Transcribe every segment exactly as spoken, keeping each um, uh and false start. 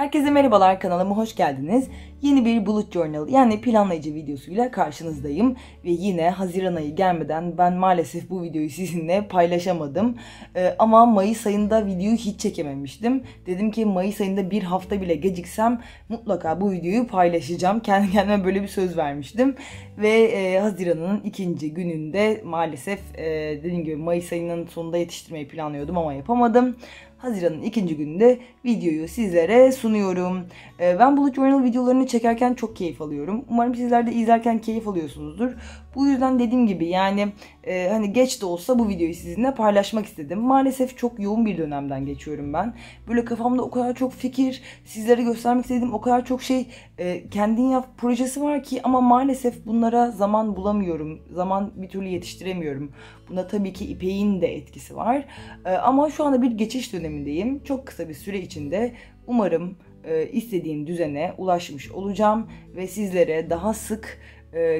Herkese merhabalar, kanalıma hoş geldiniz. Yeni bir bullet journal yani planlayıcı videosuyla karşınızdayım. Ve yine Haziran ayı gelmeden ben maalesef bu videoyu sizinle paylaşamadım. Ee, ama Mayıs ayında videoyu hiç çekememiştim. Dedim ki Mayıs ayında bir hafta bile geciksem mutlaka bu videoyu paylaşacağım. Kendi kendime böyle bir söz vermiştim. Ve e, Haziran'ın ikinci gününde maalesef e, dediğim gibi Mayıs ayının sonunda yetiştirmeyi planlıyordum ama yapamadım. Haziran'ın ikinci gününde videoyu sizlere sunuyorum. Ben bullet journal videolarını çekerken çok keyif alıyorum. Umarım sizler de izlerken keyif alıyorsunuzdur. Bu yüzden dediğim gibi yani e, hani geç de olsa bu videoyu sizinle paylaşmak istedim. Maalesef çok yoğun bir dönemden geçiyorum ben. Böyle kafamda o kadar çok fikir, sizlere göstermek istediğim o kadar çok şey, e, kendin yap projesi var ki ama maalesef bunlara zaman bulamıyorum. Zaman bir türlü yetiştiremiyorum. Buna tabii ki İpek'in de etkisi var. E, ama şu anda bir geçiş dönemindeyim. Çok kısa bir süre içinde umarım e, istediğim düzene ulaşmış olacağım ve sizlere daha sık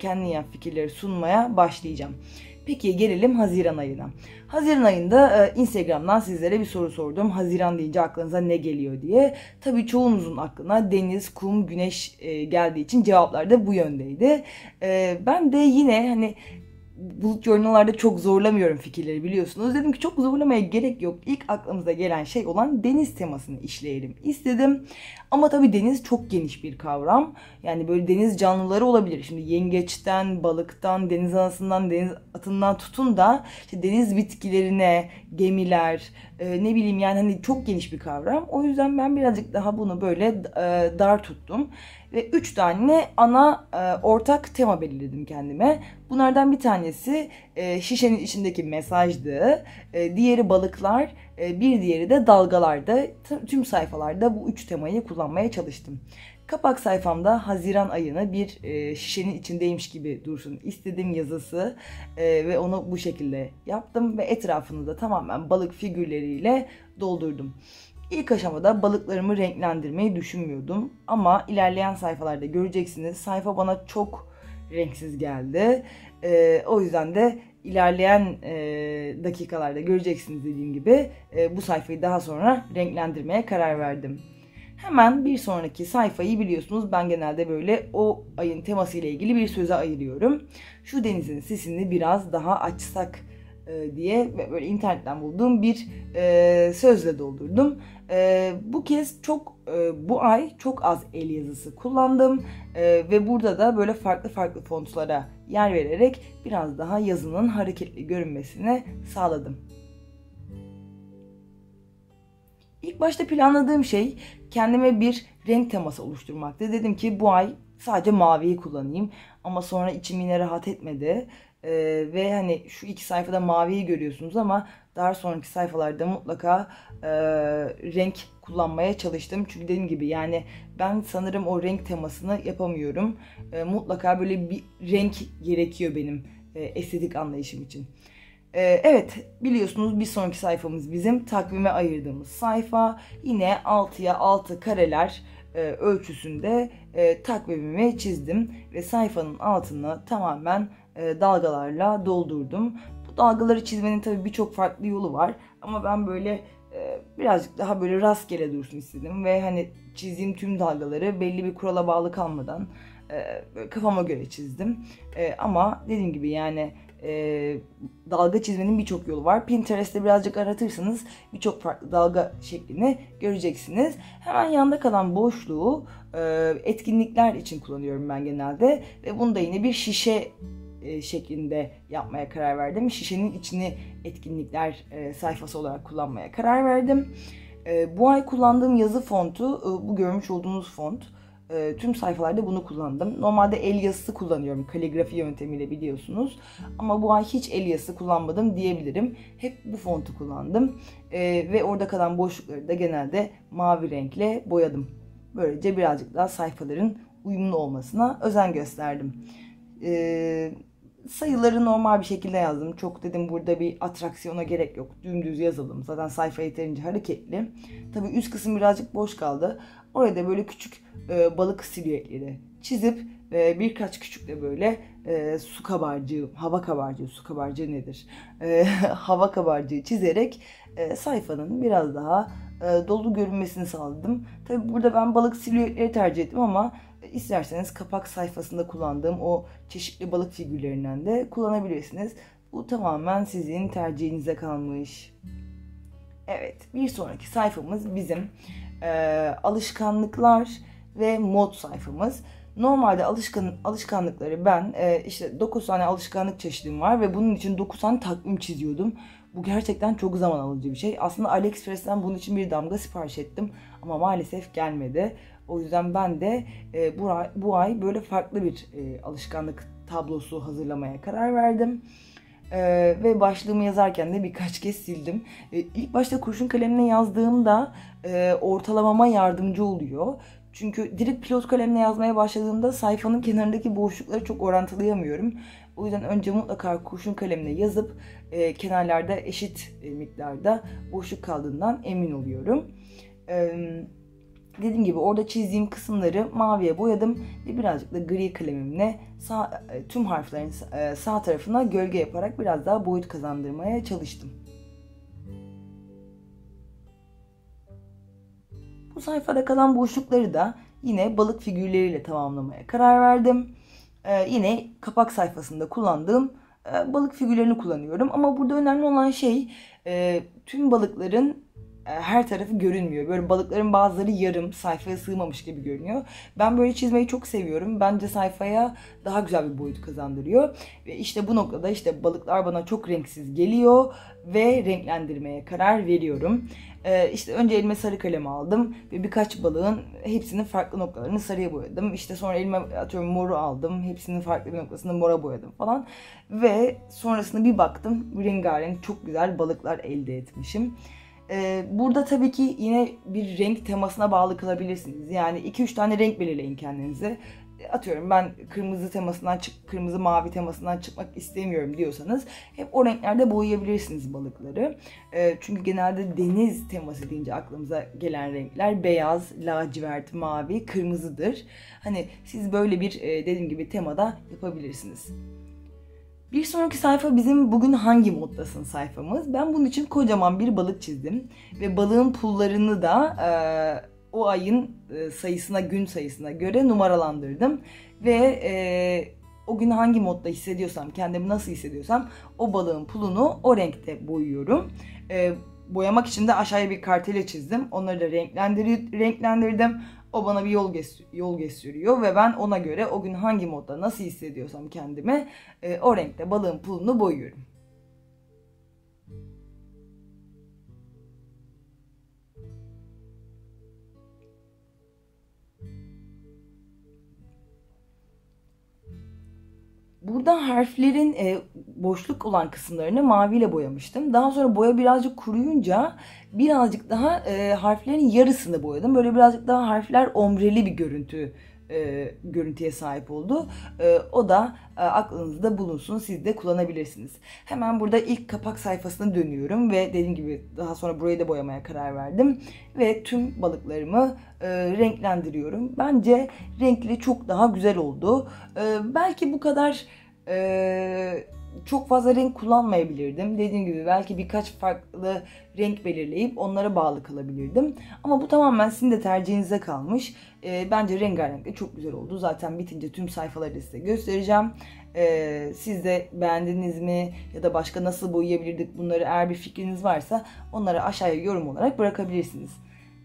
kendi yap fikirleri sunmaya başlayacağım. Peki gelelim Haziran ayına. Haziran ayında e, Instagram'dan sizlere bir soru sordum. Haziran deyince aklınıza ne geliyor diye. Tabii çoğunuzun aklına deniz, kum, güneş e, geldiği için cevaplar da bu yöndeydi. E, ben de yine hani bullet journal'larda çok zorlamıyorum fikirleri, biliyorsunuz. Dedim ki çok zorlamaya gerek yok. İlk aklımıza gelen şey olan deniz temasını işleyelim istedim. Ama tabii deniz çok geniş bir kavram. Yani böyle deniz canlıları olabilir. Şimdi yengeçten, balıktan, deniz anasından, deniz atından tutun da işte deniz bitkilerine, gemiler, e, ne bileyim yani hani çok geniş bir kavram. O yüzden ben birazcık daha bunu böyle e, dar tuttum. Ve üç tane ana e, ortak tema belirledim kendime. Bunlardan bir tanesi e, şişenin içindeki mesajdı. E, diğeri balıklar, e, bir diğeri de dalgalardı. Tüm sayfalarda bu üç temayı kullanmaya çalıştım. Kapak sayfamda Haziran ayını bir e, şişenin içindeymiş gibi dursun istediğim yazısı e, ve onu bu şekilde yaptım ve etrafını da tamamen balık figürleriyle doldurdum. İlk aşamada balıklarımı renklendirmeyi düşünmüyordum ama ilerleyen sayfalarda göreceksiniz, sayfa bana çok renksiz geldi. E, o yüzden de ilerleyen e, dakikalarda göreceksiniz, dediğim gibi e, bu sayfayı daha sonra renklendirmeye karar verdim. Hemen bir sonraki sayfayı biliyorsunuz ben genelde böyle o ayın teması ile ilgili bir söze ayırıyorum. Şu denizin sesini biraz daha açsak e, diye böyle internetten bulduğum bir e, sözle doldurdum. E, bu kez çok e, bu ay çok az el yazısı kullandım e, ve burada da böyle farklı farklı fontlara yer vererek biraz daha yazının hareketli görünmesini sağladım. İlk başta planladığım şey kendime bir renk teması oluşturmaktı. Dedim ki bu ay sadece maviyi kullanayım ama sonra içim yine rahat etmedi. Ee, ve hani şu iki sayfada maviyi görüyorsunuz ama daha sonraki sayfalarda mutlaka e, renk kullanmaya çalıştım. Çünkü dediğim gibi yani ben sanırım o renk temasını yapamıyorum. E, mutlaka böyle bir renk gerekiyor benim e, estetik anlayışım için. Evet, biliyorsunuz bir sonraki sayfamız bizim takvime ayırdığımız sayfa. Yine altıya altı kareler ölçüsünde takvimimi çizdim ve sayfanın altını tamamen dalgalarla doldurdum. Bu dalgaları çizmenin tabii birçok farklı yolu var ama ben böyle birazcık daha böyle rastgele dursun istedim ve hani çizdiğim tüm dalgaları belli bir kurala bağlı kalmadan kafama göre çizdim. Ama dediğim gibi yani Ee, dalga çizmenin birçok yolu var. Pinterest'te birazcık aratırsanız birçok farklı dalga şeklini göreceksiniz. Hemen yanda kalan boşluğu e, etkinlikler için kullanıyorum ben genelde ve bunu da yine bir şişe e, şeklinde yapmaya karar verdim. Şişenin içini etkinlikler e, sayfası olarak kullanmaya karar verdim. E, bu ay kullandığım yazı fontu e, bu görmüş olduğunuz font. Tüm sayfalarda bunu kullandım. Normalde el yazısı kullanıyorum. Kaligrafi yöntemiyle biliyorsunuz. Ama bu ay hiç el yazısı kullanmadım diyebilirim. Hep bu fontu kullandım. Ee, ve orada kalan boşlukları da genelde mavi renkle boyadım. Böylece birazcık daha sayfaların uyumlu olmasına özen gösterdim. Ee, sayıları normal bir şekilde yazdım. Çok dedim burada bir atraksiyona gerek yok. Dümdüz yazalım. Zaten sayfa yeterince hareketli. Tabii üst kısım birazcık boş kaldı. Oraya da böyle küçük e, balık silüetleri çizip e, birkaç küçük de böyle e, su kabarcığı, hava kabarcığı, su kabarcığı nedir? E, hava kabarcığı çizerek e, sayfanın biraz daha e, dolu görünmesini sağladım. Tabi burada ben balık silüetleri tercih ettim ama isterseniz kapak sayfasında kullandığım o çeşitli balık figürlerinden de kullanabilirsiniz. Bu tamamen sizin tercihinize kalmış. Evet, bir sonraki sayfamız bizim e, alışkanlıklar ve mod sayfamız. Normalde alışkan, alışkanlıkları ben e, işte dokuz tane alışkanlık çeşidim var ve bunun için dokuz tane takvim çiziyordum. Bu gerçekten çok zaman alıcı bir şey. Aslında AliExpress'ten bunun için bir damga sipariş ettim ama maalesef gelmedi. O yüzden ben de e, bu, ay, bu ay böyle farklı bir e, alışkanlık tablosu hazırlamaya karar verdim. Ee, ve başlığımı yazarken de birkaç kez sildim. Ee, ilk başta kurşun kalemle yazdığımda e, ortalamama yardımcı oluyor. Çünkü direkt pilot kalemle yazmaya başladığımda sayfanın kenarındaki boşlukları çok orantılayamıyorum. O yüzden önce mutlaka kurşun kalemle yazıp e, kenarlarda eşit e, miktarda boşluk kaldığından emin oluyorum. E, dediğim gibi orada çizdiğim kısımları maviye boyadım ve birazcık da gri kalemimle sağ, tüm harflerin sağ tarafına gölge yaparak biraz daha boyut kazandırmaya çalıştım. Bu sayfada kalan boşlukları da yine balık figürleriyle tamamlamaya karar verdim. Ee, yine kapak sayfasında kullandığım e, balık figürlerini kullanıyorum ama burada önemli olan şey e, tüm balıkların her tarafı görünmüyor. Böyle balıkların bazıları yarım, sayfaya sığmamış gibi görünüyor. Ben böyle çizmeyi çok seviyorum. Bence sayfaya daha güzel bir boyut kazandırıyor. Ve işte bu noktada işte balıklar bana çok renksiz geliyor ve renklendirmeye karar veriyorum. Ee, işte önce elime sarı kalem aldım ve birkaç balığın hepsinin farklı noktalarını sarıya boyadım. İşte sonra elime atıyorum moru aldım. Hepsinin farklı bir noktasını mora boyadım falan. Ve sonrasında bir baktım rengarenk çok güzel balıklar elde etmişim. Burada tabii ki yine bir renk temasına bağlı kalabilirsiniz. Yani iki üç tane renk belirleyin kendinize. Atıyorum ben kırmızı temasından çık, kırmızı mavi temasından çıkmak istemiyorum diyorsanız hep o renklerde boyayabilirsiniz balıkları. Çünkü genelde deniz teması deyince aklımıza gelen renkler beyaz, lacivert, mavi, kırmızıdır. Hani siz böyle bir dediğim gibi temada yapabilirsiniz. Bir sonraki sayfa bizim bugün hangi moddasın sayfamız. Ben bunun için kocaman bir balık çizdim. Ve balığın pullarını da e, o ayın e, sayısına, gün sayısına göre numaralandırdım. Ve e, o gün hangi modda hissediyorsam, kendimi nasıl hissediyorsam o balığın pulunu o renkte boyuyorum. E, boyamak için de aşağıya bir kartele çizdim. Onları da renklendir renklendirdim. O bana bir yol, göster yol gösteriyor ve ben ona göre o gün hangi modda nasıl hissediyorsam kendimi e, o renkte balığın pulunu boyuyorum. Burada harflerin e, boşluk olan kısımlarını maviyle boyamıştım. Daha sonra boya birazcık kuruyunca birazcık daha e, harflerin yarısını boyadım. Böyle birazcık daha harfler ombreli bir görüntü e, görüntüye sahip oldu. E, o da e, aklınızda bulunsun, siz de kullanabilirsiniz. Hemen burada ilk kapak sayfasına dönüyorum ve dediğim gibi daha sonra burayı da boyamaya karar verdim. Ve tüm balıklarımı e, renklendiriyorum. Bence renkli çok daha güzel oldu. E, belki bu kadar... Ee, çok fazla renk kullanmayabilirdim. Dediğim gibi belki birkaç farklı renk belirleyip onlara bağlı kalabilirdim. Ama bu tamamen sizin de tercihinize kalmış. Ee, bence rengarenk de çok güzel oldu. Zaten bitince tüm sayfaları size göstereceğim. Ee, siz de beğendiniz mi? Ya da başka nasıl boyayabilirdik bunları, eğer bir fikriniz varsa onları aşağıya yorum olarak bırakabilirsiniz.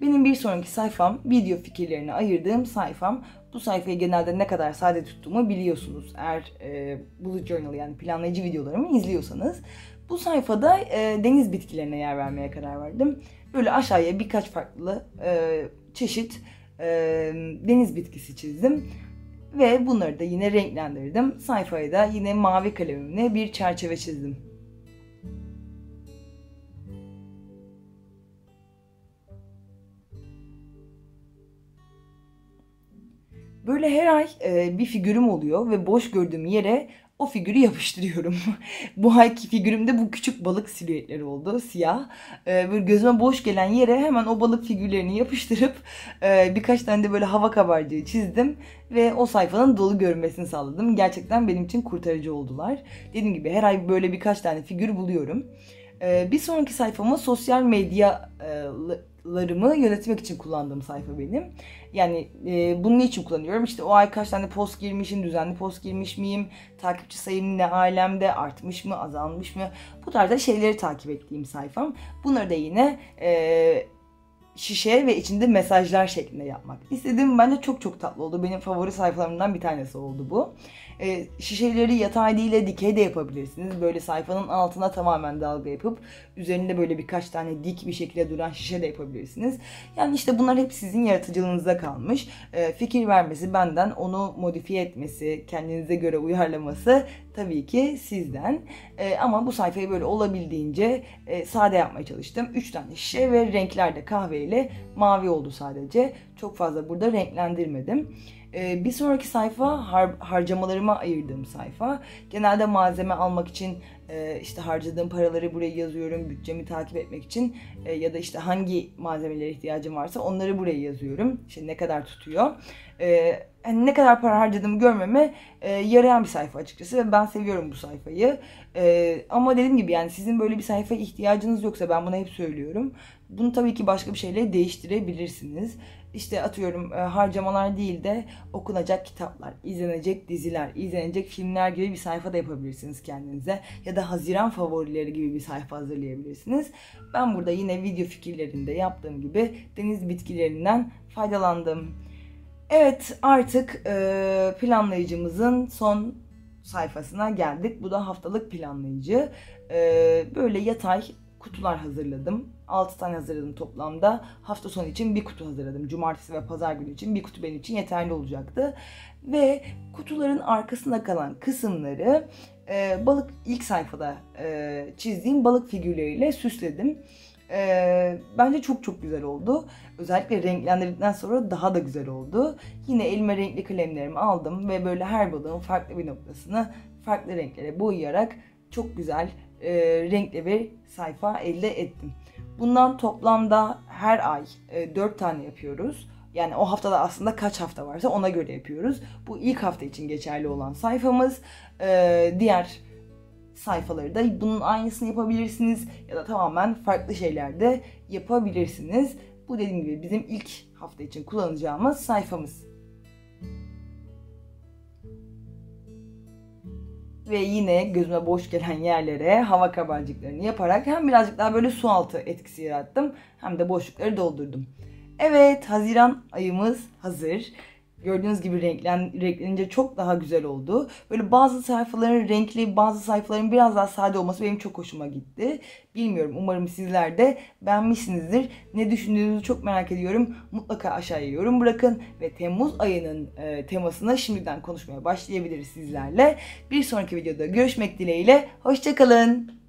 Benim bir sonraki sayfam, video fikirlerine ayırdığım sayfam. Bu sayfayı genelde ne kadar sade tuttuğumu biliyorsunuz. Eğer e, bullet journal yani planlayıcı videolarımı izliyorsanız. Bu sayfada e, deniz bitkilerine yer vermeye karar verdim. Böyle aşağıya birkaç farklı e, çeşit e, deniz bitkisi çizdim. Ve bunları da yine renklendirdim. Sayfayı da yine mavi kalemimle bir çerçeve çizdim. Böyle her ay bir figürüm oluyor ve boş gördüğüm yere o figürü yapıştırıyorum. Bu ayki figürümde bu küçük balık silüetleri oldu, siyah. Ee, böyle gözüme boş gelen yere hemen o balık figürlerini yapıştırıp e, birkaç tane de böyle hava kabarcığı çizdim ve o sayfanın dolu görünmesini sağladım. Gerçekten benim için kurtarıcı oldular. Dediğim gibi her ay böyle birkaç tane figür buluyorum. Ee, bir sonraki sayfama sosyal medyalarımı yönetmek için kullandığım sayfa benim. Yani e, bunu ne için kullanıyorum? İşte o ay kaç tane post girmişim, düzenli post girmiş miyim, takipçi sayım ne alemde, artmış mı, azalmış mı? Bu tarzda şeyleri takip ettiğim sayfam. Bunları da yine e, şişe ve içinde mesajlar şeklinde yapmak istedim. Bence çok çok tatlı oldu. Benim favori sayfalarımdan bir tanesi oldu bu. E, şişeleri yatay değil de dikey de yapabilirsiniz. Böyle sayfanın altına tamamen dalga yapıp üzerinde böyle birkaç tane dik bir şekilde duran şişe de yapabilirsiniz. Yani işte bunlar hep sizin yaratıcılığınıza kalmış. E, fikir vermesi benden, onu modifiye etmesi, kendinize göre uyarlaması tabii ki sizden. E, ama bu sayfayı böyle olabildiğince e, sade yapmaya çalıştım. üç tane şişe ve renklerde kahve ile mavi oldu sadece. Çok fazla burada renklendirmedim. Ee, bir sonraki sayfa har harcamalarıma ayırdığım sayfa. Genelde malzeme almak için e, işte harcadığım paraları buraya yazıyorum. Bütçemi takip etmek için e, ya da işte hangi malzemelere ihtiyacım varsa onları buraya yazıyorum. İşte ne kadar tutuyor. E, hani ne kadar para harcadığımı görmeme e, yarayan bir sayfa açıkçası. Ve ben seviyorum bu sayfayı. E, ama dediğim gibi yani sizin böyle bir sayfaya ihtiyacınız yoksa, ben bunu hep söylüyorum, bunu tabii ki başka bir şeyle değiştirebilirsiniz. İşte atıyorum harcamalar değil de okunacak kitaplar, izlenecek diziler, izlenecek filmler gibi bir sayfa da yapabilirsiniz kendinize. Ya da Haziran favorileri gibi bir sayfa hazırlayabilirsiniz. Ben burada yine video fikirlerinde yaptığım gibi deniz bitkilerinden faydalandım. Evet, artık planlayıcımızın son sayfasına geldik. Bu da haftalık planlayıcı. Böyle yatay kutular hazırladım. altı tane hazırladım toplamda. Hafta sonu için bir kutu hazırladım. Cumartesi ve pazar günü için bir kutu benim için yeterli olacaktı. Ve kutuların arkasında kalan kısımları e, balık ilk sayfada e, çizdiğim balık figürleriyle süsledim. E, bence çok çok güzel oldu. Özellikle renklendirdikten sonra daha da güzel oldu. Yine elime renkli kalemlerimi aldım ve böyle her balığın farklı bir noktasını farklı renklere boyayarak çok güzel e, renkli bir sayfa elde ettim. Bundan toplamda her ay dört tane yapıyoruz. Yani o haftada aslında kaç hafta varsa ona göre yapıyoruz. Bu ilk hafta için geçerli olan sayfamız. Diğer sayfaları da bunun aynısını yapabilirsiniz ya da tamamen farklı şeyler de yapabilirsiniz. Bu dediğim gibi bizim ilk hafta için kullanacağımız sayfamız. Ve yine gözüme boş gelen yerlere hava kabarcıklarını yaparak hem birazcık daha böyle su altı etkisi yarattım, hem de boşlukları doldurdum. Evet, Haziran ayımız hazır. Gördüğünüz gibi renklen, renklenince çok daha güzel oldu. Böyle bazı sayfaların renkli, bazı sayfaların biraz daha sade olması benim çok hoşuma gitti. Bilmiyorum, umarım sizler de beğenmişsinizdir. Ne düşündüğünüzü çok merak ediyorum. Mutlaka aşağıya yorum bırakın ve Temmuz ayının e, temasına şimdiden konuşmaya başlayabiliriz sizlerle. Bir sonraki videoda görüşmek dileğiyle. Hoşça kalın.